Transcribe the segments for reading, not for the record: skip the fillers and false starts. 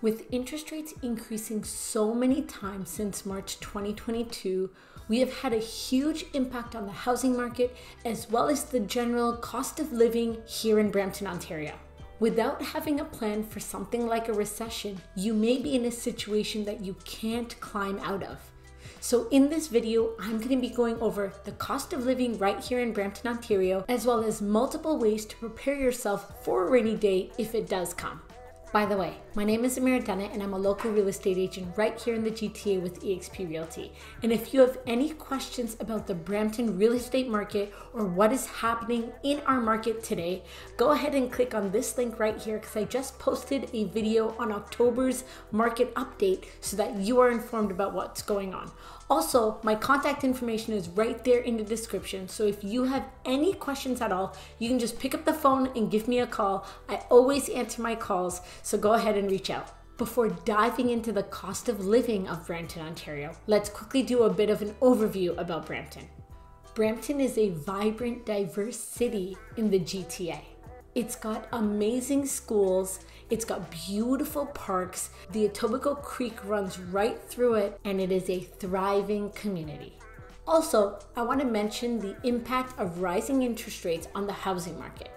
With interest rates increasing so many times since March 2022, we have had a huge impact on the housing market as well as the general cost of living here in Brampton, Ontario. Without having a plan for something like a recession, you may be in a situation that you can't climb out of. So in this video, I'm going to be going over the cost of living right here in Brampton, Ontario, as well as multiple ways to prepare yourself for a rainy day if it does come. By the way, my name is Zamira Dunnet and I'm a local real estate agent right here in the GTA with EXP Realty. And if you have any questions about the Brampton real estate market or what is happening in our market today, go ahead and click on this link right here because I just posted a video on October's market update so that you are informed about what's going on. Also, my contact information is right there in the description. So if you have any questions at all, you can just pick up the phone and give me a call. I always answer my calls, so go ahead and reach out. Before diving into the cost of living of Brampton, Ontario, let's quickly do a bit of an overview about Brampton. Brampton is a vibrant, diverse city in the GTA. It's got amazing schools, it's got beautiful parks, the Etobicoke Creek runs right through it, and it is a thriving community. Also, I want to mention the impact of rising interest rates on the housing market.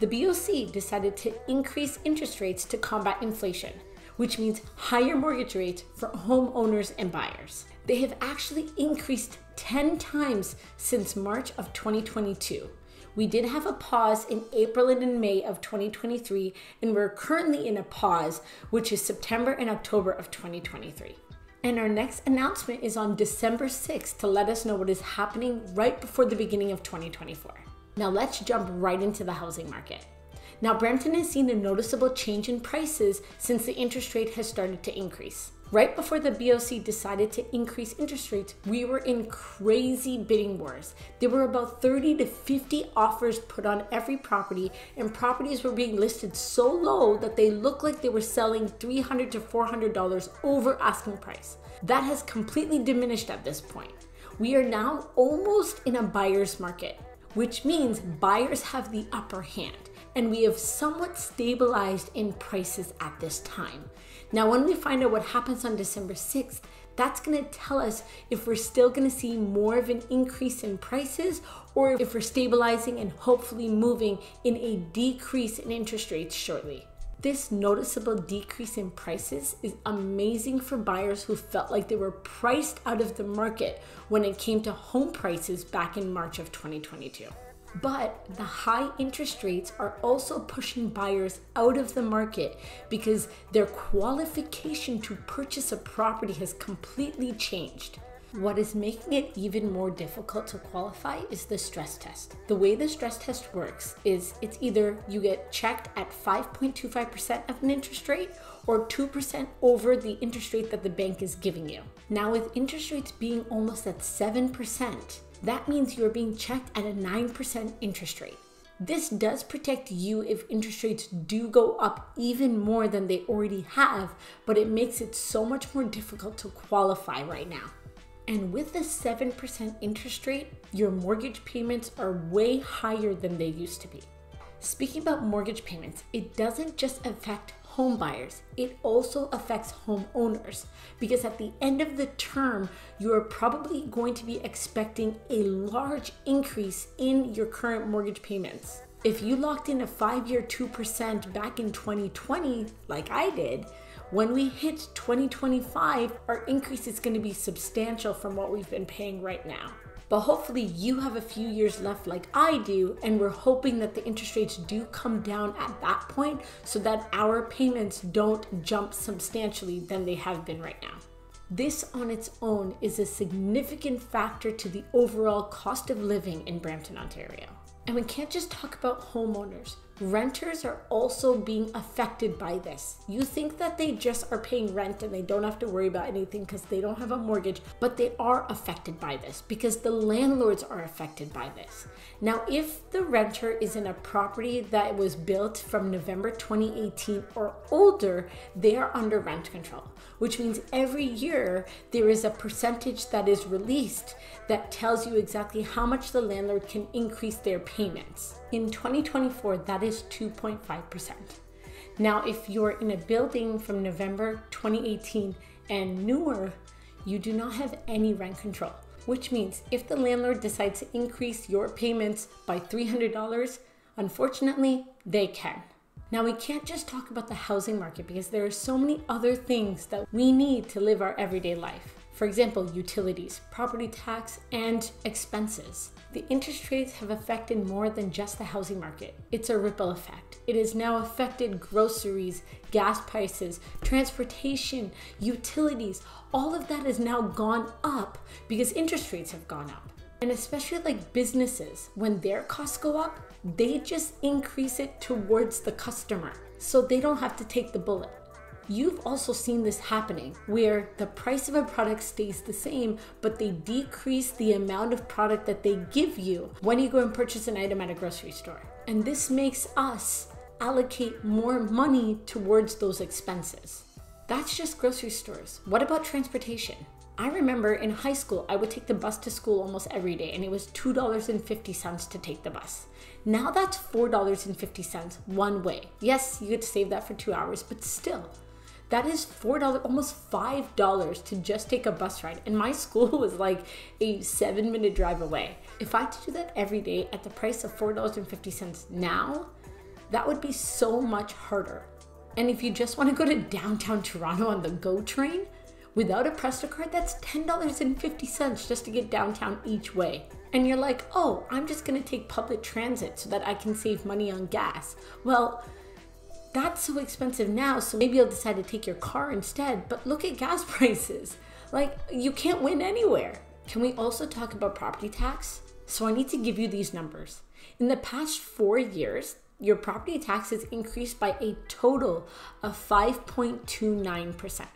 The BOC decided to increase interest rates to combat inflation, which means higher mortgage rates for homeowners and buyers. They have actually increased 10 times since March of 2022. We did have a pause in April and in May of 2023, and we're currently in a pause, which is September and October of 2023. And our next announcement is on December 6th to let us know what is happening right before the beginning of 2024. Now let's jump right into the housing market. Now Brampton has seen a noticeable change in prices since the interest rate has started to increase. Right before the BOC decided to increase interest rates, we were in crazy bidding wars. There were about 30 to 50 offers put on every property, and properties were being listed so low that they looked like they were selling $300 to $400 over asking price. That has completely diminished at this point. We are now almost in a buyer's market, which means buyers have the upper hand, and we have somewhat stabilized in prices at this time. Now, when we find out what happens on December 6th, that's gonna tell us if we're still gonna see more of an increase in prices or if we're stabilizing and hopefully moving in a decrease in interest rates shortly. This noticeable decrease in prices is amazing for buyers who felt like they were priced out of the market when it came to home prices back in March of 2022. But the high interest rates are also pushing buyers out of the market because their qualification to purchase a property has completely changed. What is making it even more difficult to qualify is the stress test. The way the stress test works is it's either you get checked at 5.25% of an interest rate or 2% over the interest rate that the bank is giving you. Now with interest rates being almost at 7%, that means you're being checked at a 9% interest rate. This does protect you if interest rates do go up even more than they already have, but it makes it so much more difficult to qualify right now. And with the 7% interest rate, your mortgage payments are way higher than they used to be. Speaking about mortgage payments, it doesn't just affect home buyers, it also affects homeowners, because at the end of the term, you are probably going to be expecting a large increase in your current mortgage payments. If you locked in a 5-year 2% back in 2020, like I did, when we hit 2025, our increase is going to be substantial from what we've been paying right now. But hopefully you have a few years left like I do, and we're hoping that the interest rates do come down at that point so that our payments don't jump substantially than they have been right now. This on its own is a significant factor to the overall cost of living in Brampton, Ontario. And we can't just talk about homeowners. Renters are also being affected by this. You think that they just are paying rent and they don't have to worry about anything because they don't have a mortgage, but they are affected by this because the landlords are affected by this. Now, if the renter is in a property that was built from November 2018 or older, they are under rent control, which means every year there is a percentage that is released that tells you exactly how much the landlord can increase their payments. In 2024, that is 2.5%. Now, if you're in a building from November 2018 and newer, you do not have any rent control, which means if the landlord decides to increase your payments by $300, unfortunately, they can. Now, we can't just talk about the housing market because there are so many other things that we need to live our everyday life. For example, utilities, property tax, and expenses. The interest rates have affected more than just the housing market. It's a ripple effect. It has now affected groceries, gas prices, transportation, utilities. All of that has now gone up because interest rates have gone up. And especially like businesses, when their costs go up, they just increase it towards the customer so they don't have to take the bullet. You've also seen this happening where the price of a product stays the same, but they decrease the amount of product that they give you when you go and purchase an item at a grocery store. And this makes us allocate more money towards those expenses. That's just grocery stores. What about transportation? I remember in high school, I would take the bus to school almost every day, and it was $2.50 to take the bus. Now that's $4.50 one way. Yes, you could save that for 2 hours, but still. That is $4, almost $5 to just take a bus ride. And my school was like a 7-minute drive away. If I had to do that every day at the price of $4.50 now, that would be so much harder. And if you just want to go to downtown Toronto on the GO train, without a Presto card, that's $10.50 just to get downtown each way. And you're like, oh, I'm just going to take public transit so that I can save money on gas. Well, that's so expensive now, so maybe you'll decide to take your car instead, but look at gas prices. Like, you can't win anywhere. Can we also talk about property tax? So I need to give you these numbers. In the past 4 years, your property tax has increased by a total of 5.29%.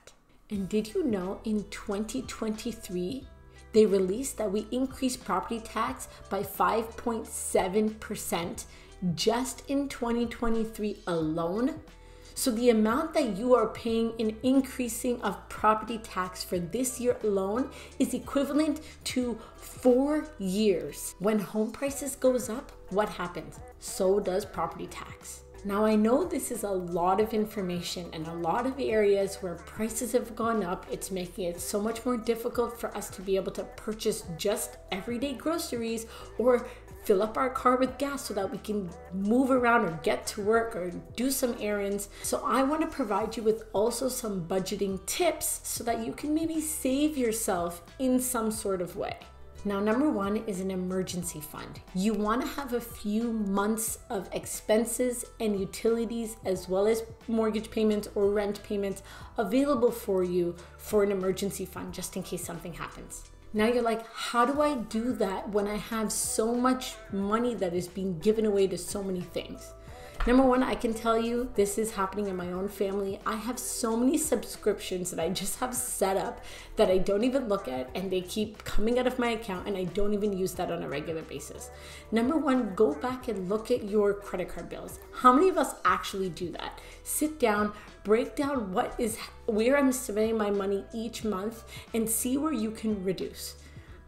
And did you know in 2023, they released that we increased property tax by 5.7%. just in 2023 alone. So the amount that you are paying in increasing of property tax for this year alone is equivalent to 4 years. When home prices goes up, what happens? So does property tax. Now I know this is a lot of information and a lot of areas where prices have gone up. It's making it so much more difficult for us to be able to purchase just everyday groceries or fill up our car with gas so that we can move around or get to work or do some errands. So I want to provide you with also some budgeting tips so that you can maybe save yourself in some sort of way. Now, number one is an emergency fund. You want to have a few months of expenses and utilities as well as mortgage payments or rent payments available for you for an emergency fund just in case something happens. Now you're like, how do I do that when I have so much money that is being given away to so many things? Number one, I can tell you this is happening in my own family. I have so many subscriptions that I just have set up that I don't even look at, and they keep coming out of my account, and I don't even use that on a regular basis. Number one, go back and look at your credit card bills. How many of us actually do that? Sit down, break down what is where I'm spending my money each month and see where you can reduce.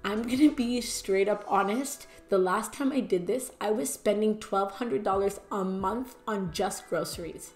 I'm gonna be straight up honest. The last time I did this, I was spending $1,200 a month on just groceries.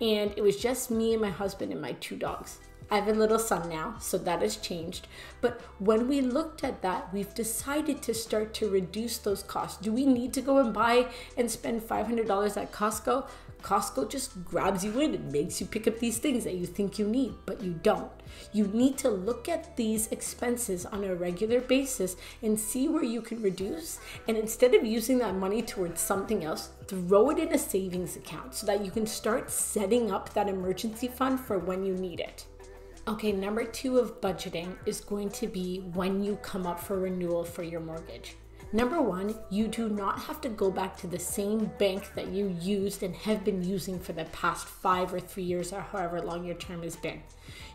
And it was just me and my husband and my 2 dogs. I have a little son now, so that has changed. But when we looked at that, we've decided to start to reduce those costs. Do we need to go and buy and spend $500 at Costco? Costco just grabs you in and makes you pick up these things that you think you need, but you don't. You need to look at these expenses on a regular basis and see where you can reduce. And instead of using that money towards something else, throw it in a savings account so that you can start setting up that emergency fund for when you need it. Okay, number two of budgeting is going to be when you come up for renewal for your mortgage. Number one, you do not have to go back to the same bank that you used and have been using for the past 5 or 3 years or however long your term has been.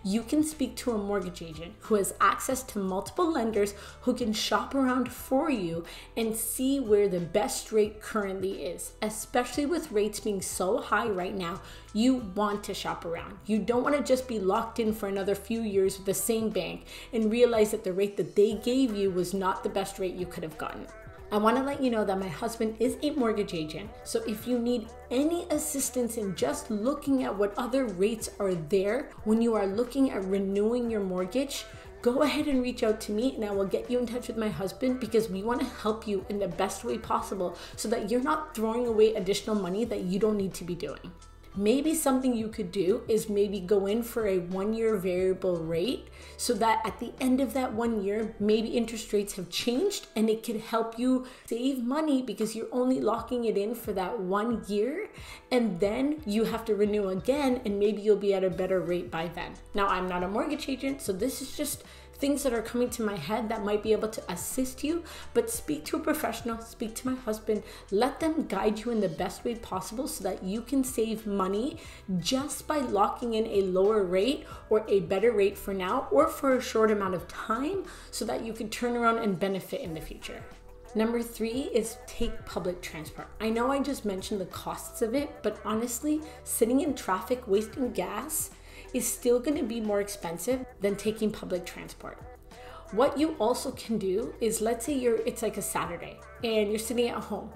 You can speak to a mortgage agent who has access to multiple lenders who can shop around for you and see where the best rate currently is. Especially with rates being so high right now, you want to shop around. You don't want to just be locked in for another few years with the same bank and realize that the rate that they gave you was not the best rate you could have gotten. I want to let you know that my husband is a mortgage agent. So if you need any assistance in just looking at what other rates are there when you are looking at renewing your mortgage, go ahead and reach out to me and I will get you in touch with my husband, because we want to help you in the best way possible so that you're not throwing away additional money that you don't need to be doing. Maybe something you could do is maybe go in for a one-year variable rate, so that at the end of that 1 year, maybe interest rates have changed and it could help you save money because you're only locking it in for that 1 year, and then you have to renew again and maybe you'll be at a better rate by then. Now, I'm not a mortgage agent, so this is just things that are coming to my head that might be able to assist you, but speak to a professional, speak to my husband, let them guide you in the best way possible so that you can save money just by locking in a lower rate or a better rate for now or for a short amount of time so that you can turn around and benefit in the future. Number 3 is take public transport. I know I just mentioned the costs of it, but honestly, sitting in traffic, wasting gas, is still going to be more expensive than taking public transport. What you also can do is, let's say it's like a Saturday and you're sitting at home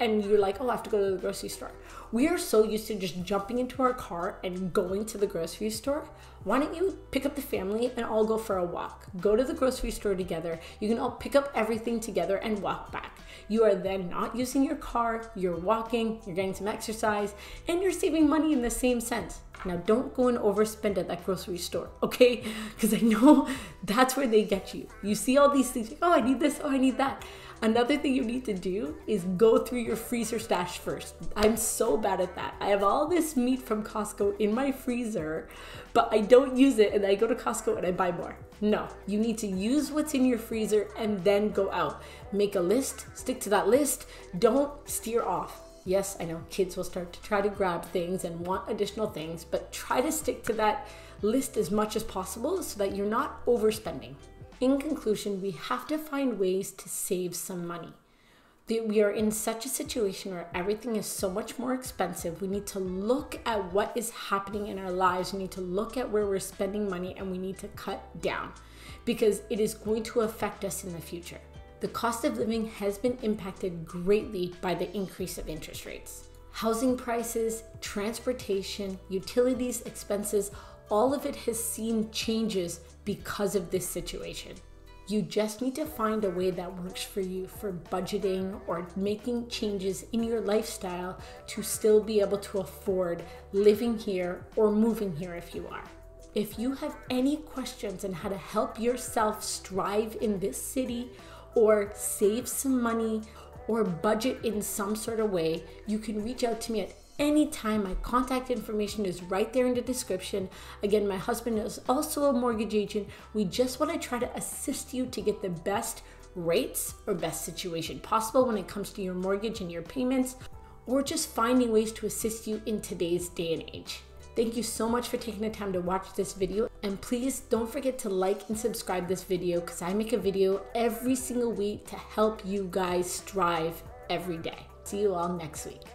and you're like, oh, I have to go to the grocery store. We are so used to just jumping into our car and going to the grocery store. Why don't you pick up the family and all go for a walk? Go to the grocery store together. You can all pick up everything together and walk back. You are then not using your car, you're walking, you're getting some exercise, and you're saving money in the same sense. Now, don't go and overspend at that grocery store, okay? Because I know that's where they get you. You see all these things, like, oh, I need this, oh, I need that. Another thing you need to do is go through your freezer stash first. I'm so bad at that. I have all this meat from Costco in my freezer, but I don't use it, and I go to Costco and I buy more. No, you need to use what's in your freezer and then go out. Make a list, stick to that list, don't steer off. Yes, I know kids will start to try to grab things and want additional things, but try to stick to that list as much as possible so that you're not overspending. In conclusion, we have to find ways to save some money. We are in such a situation where everything is so much more expensive. We need to look at what is happening in our lives. We need to look at where we're spending money, and we need to cut down because it is going to affect us in the future. The cost of living has been impacted greatly by the increase of interest rates. Housing prices, transportation, utilities, expenses, all of it has seen changes because of this situation. You just need to find a way that works for you for budgeting or making changes in your lifestyle to still be able to afford living here or moving here if you are. If you have any questions on how to help yourself strive in this city, or save some money, or budget in some sort of way, you can reach out to me at any time. My contact information is right there in the description. Again, my husband is also a mortgage agent. We just want to try to assist you to get the best rates or best situation possible when it comes to your mortgage and your payments, or just finding ways to assist you in today's day and age. Thank you so much for taking the time to watch this video, and please don't forget to like and subscribe this video, because I make a video every single week to help you guys strive every day. See you all next week.